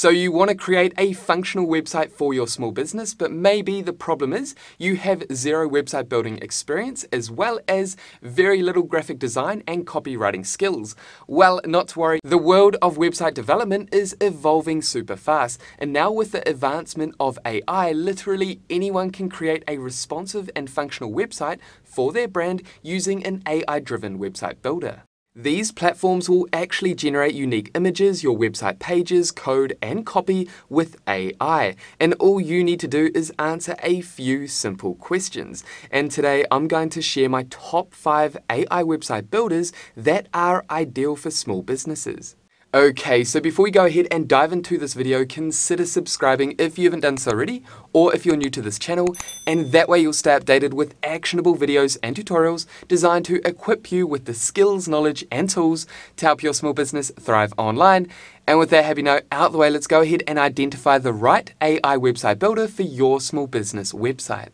So you want to create a functional website for your small business, but maybe the problem is you have zero website building experience as well as very little graphic design and copywriting skills. Well, not to worry, the world of website development is evolving super fast, and now with the advancement of AI, literally anyone can create a responsive and functional website for their brand using an AI-driven website builder. These platforms will actually generate unique images, your website pages, code, and copy with AI. And all you need to do is answer a few simple questions. And today I'm going to share my top 5 AI website builders that are ideal for small businesses. Okay, so before we go ahead and dive into this video, consider subscribing if you haven't done so already, or if you're new to this channel, and that way you'll stay updated with actionable videos and tutorials designed to equip you with the skills, knowledge, and tools to help your small business thrive online. And with that happy note out of the way, let's go ahead and identify the right AI website builder for your small business website.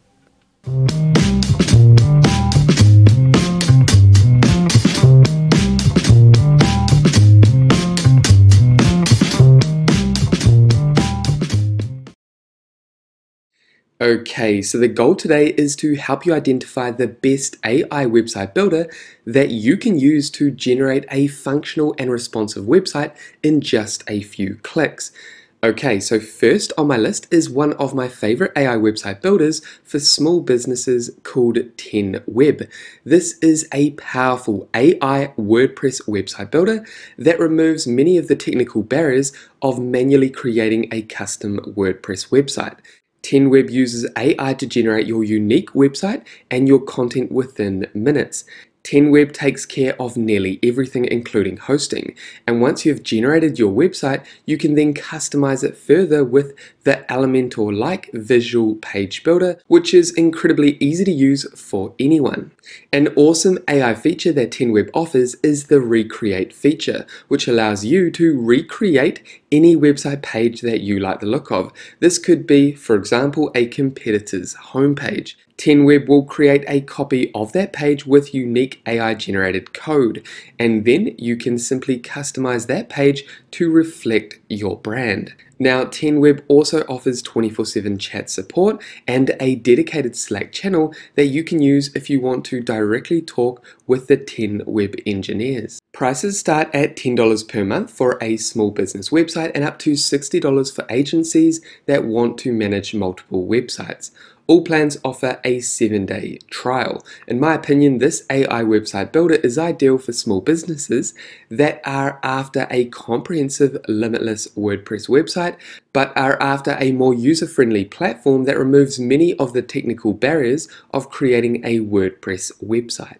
Okay, so the goal today is to help you identify the best AI website builder that you can use to generate a functional and responsive website in just a few clicks. Okay, so first on my list is one of my favorite AI website builders for small businesses called 10Web. This is a powerful AI WordPress website builder that removes many of the technical barriers of manually creating a custom WordPress website. 10Web uses AI to generate your unique website and your content within minutes. 10Web takes care of nearly everything, including hosting. And once you've generated your website, you can then customize it further with the Elementor-like visual page builder, which is incredibly easy to use for anyone. An awesome AI feature that 10Web offers is the Recreate feature, which allows you to recreate any website page that you like the look of. This could be, for example, a competitor's homepage. 10Web will create a copy of that page with unique AI-generated code, and then you can simply customize that page to reflect your brand. Now, 10Web also offers 24/7 chat support and a dedicated Slack channel that you can use if you want to directly talk with the 10Web engineers. Prices start at $10 per month for a small business website and up to $60 for agencies that want to manage multiple websites. All plans offer a 7-day trial. In my opinion, this AI website builder is ideal for small businesses that are after a comprehensive, limitless WordPress website, but are after a more user-friendly platform that removes many of the technical barriers of creating a WordPress website.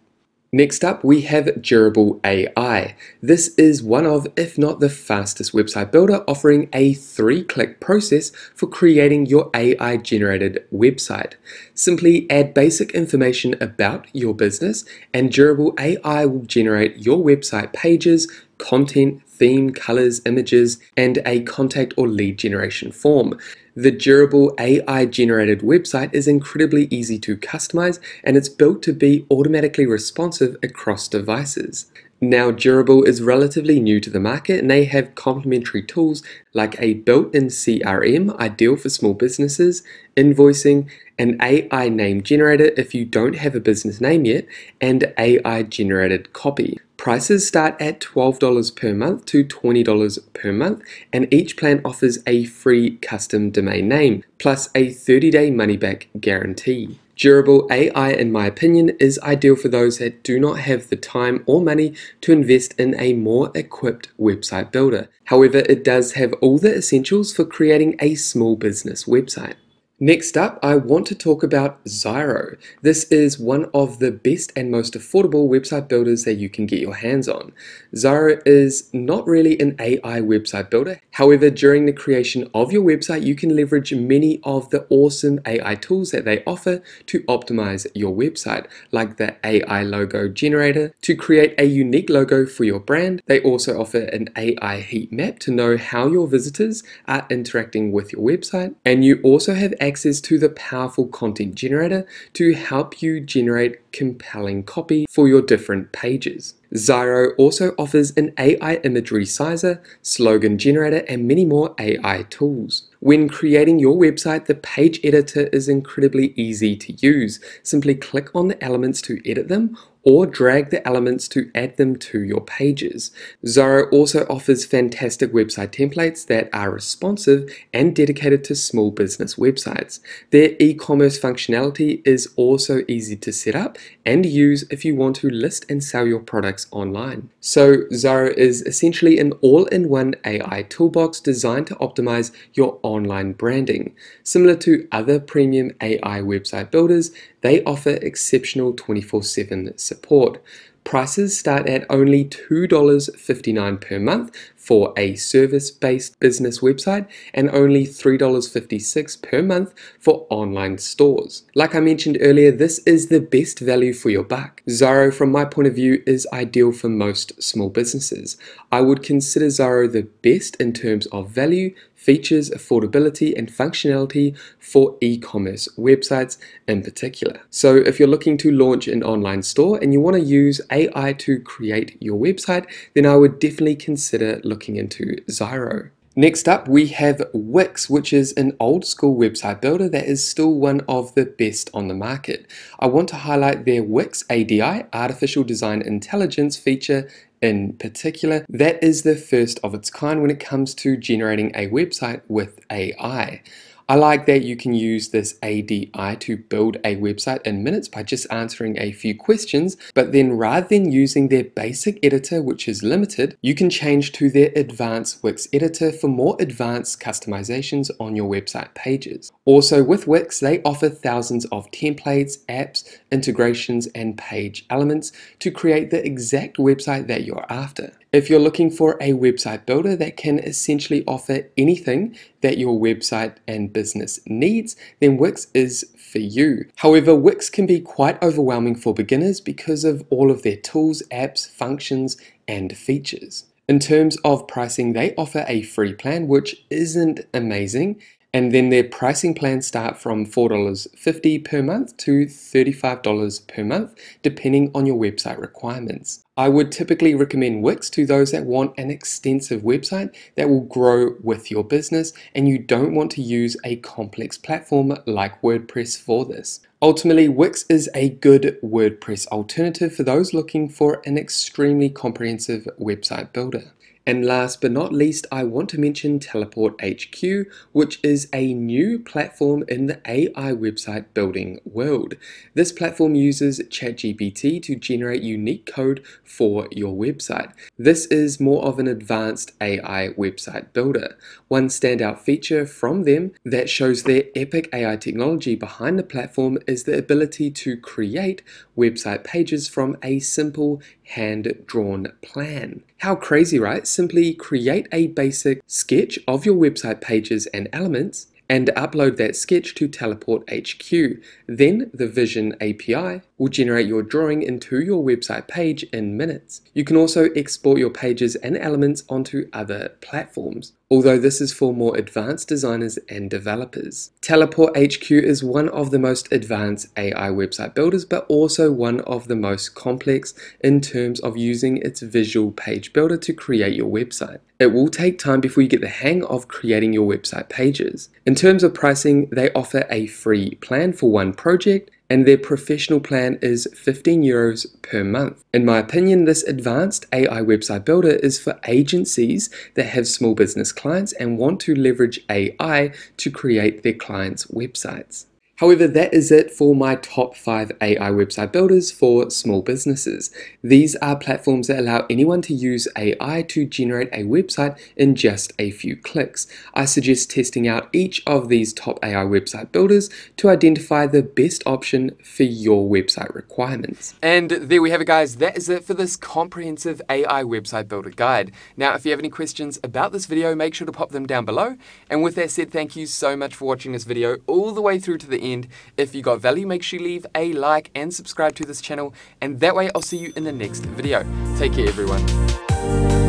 Next up, we have Durable AI. This is one of, if not the fastest website builder, offering a 3-click process for creating your AI-generated website. Simply add basic information about your business, and Durable AI will generate your website pages, content, theme, colors, images, and a contact or lead generation form. The Durable AI-generated website is incredibly easy to customize, and it's built to be automatically responsive across devices. Now, Durable is relatively new to the market, and they have complementary tools like a built-in CRM, ideal for small businesses, invoicing, an AI name generator if you don't have a business name yet, and AI-generated copy. Prices start at $12 per month to $20 per month, and each plan offers a free custom domain name, plus a 30-day money-back guarantee. Durable AI, in my opinion, is ideal for those that do not have the time or money to invest in a more equipped website builder. However, it does have all the essentials for creating a small business website. Next up, I want to talk about Zyro. This is one of the best and most affordable website builders that you can get your hands on. Zyro is not really an AI website builder. However, during the creation of your website, you can leverage many of the awesome AI tools that they offer to optimize your website, like the AI logo generator. To create a unique logo for your brand, they also offer an AI heat map to know how your visitors are interacting with your website. And you also have access access to the powerful content generator to help you generate compelling copy for your different pages. Zyro also offers an AI image resizer, slogan generator, and many more AI tools. When creating your website, the page editor is incredibly easy to use. Simply click on the elements to edit them, or drag the elements to add them to your pages. Zyro also offers fantastic website templates that are responsive and dedicated to small business websites. Their e-commerce functionality is also easy to set up and use if you want to list and sell your products online. So Zyro is essentially an all-in-one AI toolbox designed to optimize your online branding. Similar to other premium AI website builders, they offer exceptional 24/7 support. Prices start at only $2.59 per month for a service-based business website and only $3.56 per month for online stores. Like I mentioned earlier, this is the best value for your buck. Zyro, from my point of view, is ideal for most small businesses. I would consider Zyro the best in terms of value, features, affordability, and functionality for e-commerce websites in particular. So if you're looking to launch an online store and you want to use AI to create your website, then I would definitely consider looking into Zyro. Next up, we have Wix, which is an old school website builder that is still one of the best on the market. I want to highlight their Wix ADI, Artificial Design Intelligence feature in particular, that is the first of its kind when it comes to generating a website with AI. I like that you can use this ADI to build a website in minutes by just answering a few questions, but then rather than using their basic editor, which is limited, you can change to their advanced Wix editor for more advanced customizations on your website pages. Also with Wix, they offer thousands of templates, apps, integrations, and page elements to create the exact website that you're after. If you're looking for a website builder that can essentially offer anything that your website and business needs, then Wix is for you. However, Wix can be quite overwhelming for beginners because of all of their tools, apps, functions, and features. In terms of pricing, they offer a free plan, which isn't amazing, and then their pricing plans start from $4.50 per month to $35 per month, depending on your website requirements. I would typically recommend Wix to those that want an extensive website that will grow with your business, and you don't want to use a complex platform like WordPress for this. Ultimately, Wix is a good WordPress alternative for those looking for an extremely comprehensive website builder. And last but not least, I want to mention TeleportHQ, which is a new platform in the AI website building world. This platform uses ChatGPT to generate unique code for your website. This is more of an advanced AI website builder. One standout feature from them that shows their epic AI technology behind the platform is the ability to create website pages from a simple hand-drawn plan. How crazy, right? Simply create a basic sketch of your website pages and elements and upload that sketch to TeleportHQ. Then the Vision API will generate your drawing into your website page in minutes. You can also export your pages and elements onto other platforms, although this is for more advanced designers and developers. TeleportHQ is one of the most advanced AI website builders, but also one of the most complex in terms of using its visual page builder to create your website. It will take time before you get the hang of creating your website pages. In terms of pricing, they offer a free plan for one project, and their professional plan is €15 per month. In my opinion, this advanced AI website builder is for agencies that have small business clients and want to leverage AI to create their clients' websites. However, that is it for my top 5 AI website builders for small businesses. These are platforms that allow anyone to use AI to generate a website in just a few clicks. I suggest testing out each of these top AI website builders to identify the best option for your website requirements. And there we have it, guys. That is it for this comprehensive AI website builder guide. Now, if you have any questions about this video, make sure to pop them down below. And with that said, thank you so much for watching this video all the way through to the end. If you got value, make sure you leave a like and subscribe to this channel, and that way I'll see you in the next video. Take care, everyone.